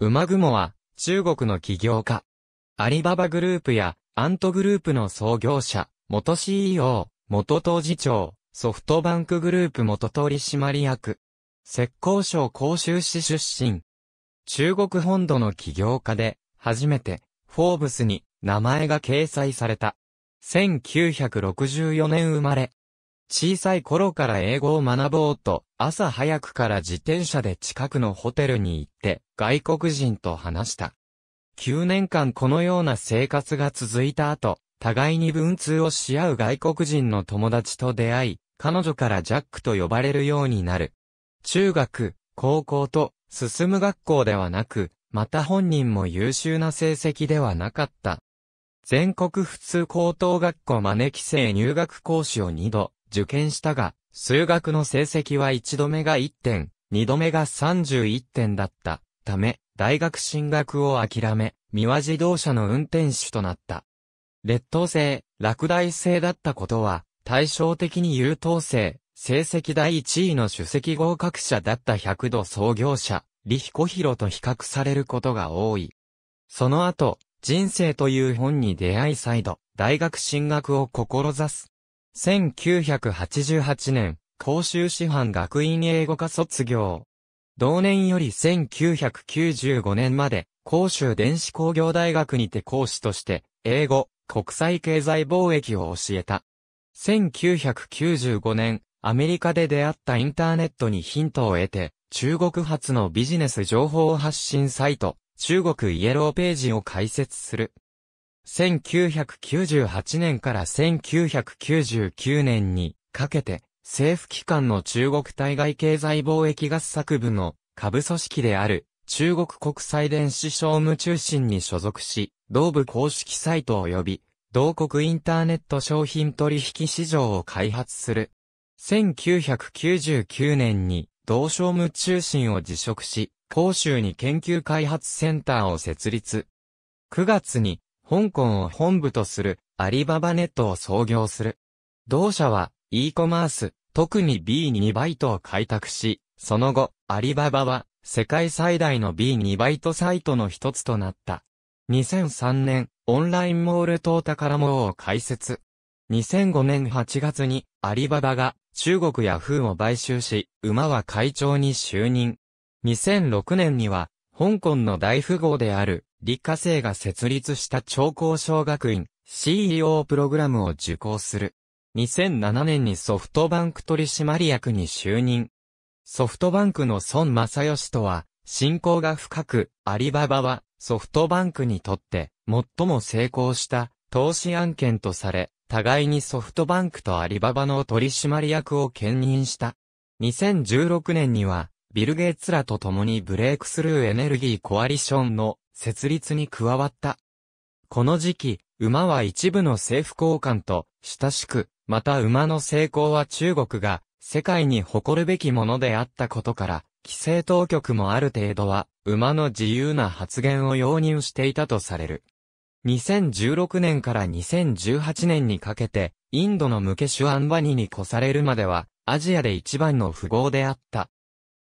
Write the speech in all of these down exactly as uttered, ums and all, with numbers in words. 馬雲は中国の起業家。アリババグループやアントグループの創業者、元 シーイーオー、元董事長、ソフトバンクグループ元取締役。浙江省杭州市出身。中国本土の起業家で、初めて、フォーブスに名前が掲載された。せんきゅうひゃくろくじゅうよねん生まれ。小さい頃から英語を学ぼうと、朝早くから自転車で近くのホテルに行って、外国人と話した。きゅうねんかんこのような生活が続いた後、互いに文通をし合う外国人の友達と出会い、彼女からジャックと呼ばれるようになる。中学、高校と、進む学校ではなく、また本人も優秀な成績ではなかった。全国普通高等学校招き生入学講師をにど受験したが、数学の成績はいちどめがいってん、にどめがさんじゅういってんだったため、大学進学を諦め、三輪自動車の運転手となった。劣等生、落第生だったことは、対照的に優等生、成績第一位の首席合格者だった百度創業者、李彦宏と比較されることが多い。その後、人生という本に出会い再度、大学進学を志す。せんきゅうひゃくはちじゅうはちねん、杭州師範学院英語科卒業。同年よりせんきゅうひゃくきゅうじゅうごねんまで、杭州電子工業大学にて講師として、英語、国際経済貿易を教えた。せんきゅうひゃくきゅうじゅうごねん、アメリカで出会ったインターネットにヒントを得て、中国発のビジネス情報発信サイト、中国イエローページを開設する。せんきゅうひゃくきゅうじゅうはちねんからせんきゅうひゃくきゅうじゅうきゅうねんにかけて、政府機関の中国対外経済貿易合作部の下部組織である中国国際電子商務中心に所属し、同部公式サイト及び同国インターネット商品取引市場を開発する。せんきゅうひゃくきゅうじゅうきゅうねんに同商務中心を辞職し、杭州に研究開発センターを設立。くがつに香港を本部とするアリババネットを創業する。同社は、e コマース、特に ビーツー バイトを開拓し、その後、アリババは世界最大の ビーツー バイトサイトの一つとなった。にせんさんねん、オンラインモールと宝網を開設。にせんごねんはちがつにアリババが中国ヤフーを買収し、馬は会長に就任。にせんろくねんには、香港の大富豪である李嘉誠が設立した長江商学院 シーイーオー プログラムを受講する。にせんななねんにソフトバンク取締役に就任。ソフトバンクの孫正義とは、親交が深く、アリババはソフトバンクにとって最も成功した投資案件とされ、互いにソフトバンクとアリババの取締役を兼任した。にせんじゅうろくねんには、ビル・ゲイツらと共にブレイクスルーエネルギーコアリションの設立に加わった。この時期、馬は一部の政府高官と親しく、また馬の成功は中国が世界に誇るべきものであったことから、規制当局もある程度は馬の自由な発言を容認していたとされる。にせんじゅうろくねんからにせんじゅうはちねんにかけて、インドのムケシュ・アンバニに越されるまでは、アジアで一番の富豪であった。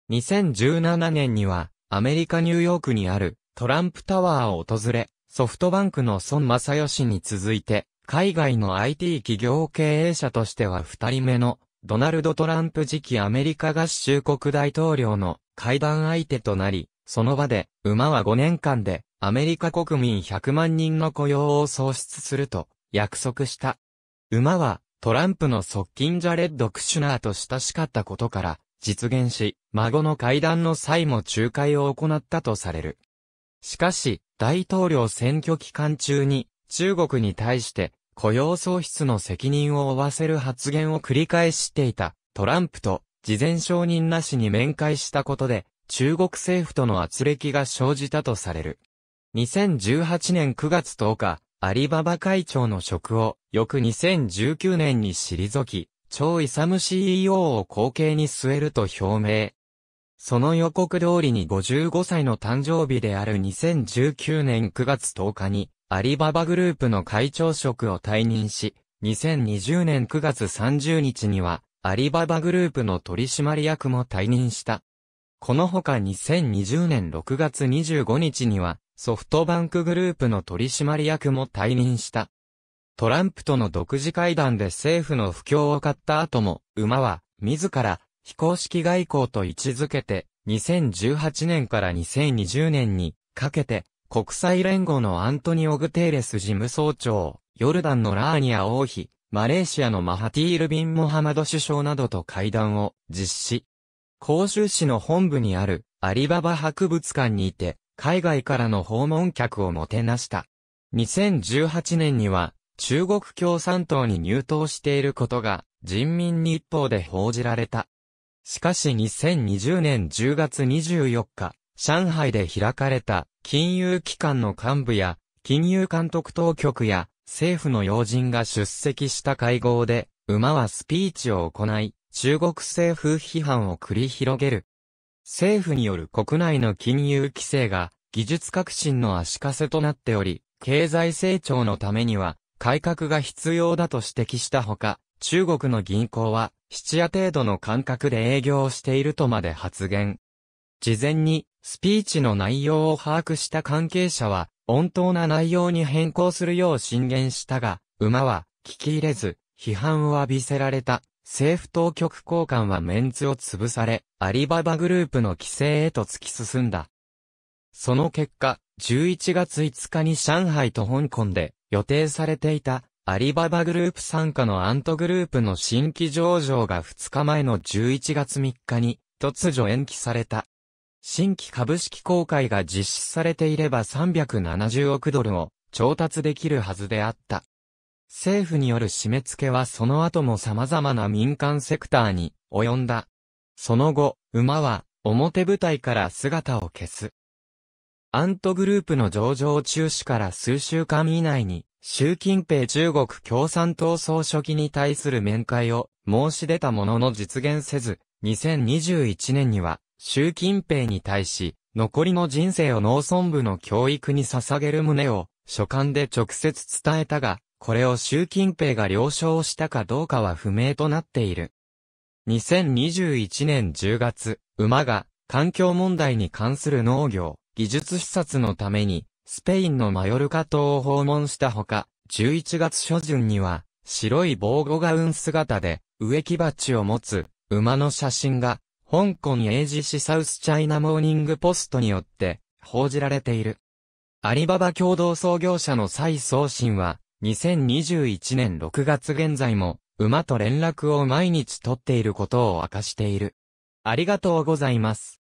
にせんじゅうななねんには、アメリカ・ニューヨークにあるトランプタワーを訪れ、ソフトバンクの孫正義に続いて、海外の アイティー 企業経営者としてはふたりめのドナルド・トランプ次期アメリカ合衆国大統領の会談相手となり、その場で馬はごねんかんでアメリカ国民ひゃくまんにんの雇用を創出すると約束した。馬はトランプの側近ジャレッド・クシュナーと親しかったことから実現し、孫の会談の際も仲介を行ったとされる。しかし、大統領選挙期間中に中国に対して雇用創出の責任を負わせる発言を繰り返していたトランプと事前承認なしに面会したことで中国政府との軋轢が生じたとされる。にせんじゅうはちねんくがつとおか、アリババ会長の職を翌にせんじゅうきゅうねんに退き、張勇 シーイーオー を後継に据えると表明。その予告通りにごじゅうごさいの誕生日であるにせんじゅうきゅうねんくがつとおかに、アリババグループの会長職を退任し、にせんにじゅうねんくがつさんじゅうにちには、アリババグループの取締役も退任した。このほかにせんにじゅうねんろくがつにじゅうごにちには、ソフトバンクグループの取締役も退任した。トランプとの独自会談で政府の不況を買った後も、馬は、自ら、非公式外交と位置づけて、にせんじゅうはちねんからにせんにじゅうねんにかけて、国際連合のアントニオ・グテーレス事務総長、ヨルダンのラーニア王妃、マレーシアのマハティール・ビン・モハマド首相などと会談を実施。広州市の本部にあるアリババ博物館にて、海外からの訪問客をもてなした。にせんじゅうはちねんには、中国共産党に入党していることが、人民日報で報じられた。しかしにせんにじゅうねんじゅうがつにじゅうよっか、上海で開かれた金融機関の幹部や金融監督当局や政府の要人が出席した会合で、馬はスピーチを行い、中国政府批判を繰り広げる。政府による国内の金融規制が技術革新の足かせとなっており、経済成長のためには改革が必要だと指摘したほか、中国の銀行は質屋程度の間隔で営業をしているとまで発言。事前にスピーチの内容を把握した関係者は穏当な内容に変更するよう進言したが、馬は聞き入れず批判を浴びせられた。政府当局高官はメンツを潰され、アリババグループの規制へと突き進んだ。その結果、じゅういちがついつかに上海と香港で予定されていたアリババグループ傘下のアントグループの新規上場がふつかまえのじゅういちがつみっかに突如延期された。新規株式公開が実施されていればさんびゃくななじゅうおくドルを調達できるはずであった。政府による締め付けはその後も様々な民間セクターに及んだ。その後、馬は表舞台から姿を消す。アントグループの上場中止から数週間以内に、習近平中国共産党総書記に対する面会を申し出たものの実現せず、にせんにじゅういちねんには習近平に対し、残りの人生を農村部の教育に捧げる旨を書簡で直接伝えたが、これを習近平が了承したかどうかは不明となっている。にせんにじゅういちねんじゅうがつ、馬が環境問題に関する農業、技術視察のために、スペインのマヨルカ島を訪問したほか、じゅういちがつしょじゅんには、白い防護ガウン姿で、植木鉢を持つ、馬の写真が、香港英字紙サウスチャイナモーニングポストによって、報じられている。アリババ共同創業者の蔡創信は、にせんにじゅういちねんろくがつ現在も、馬と連絡を毎日取っていることを明かしている。ありがとうございます。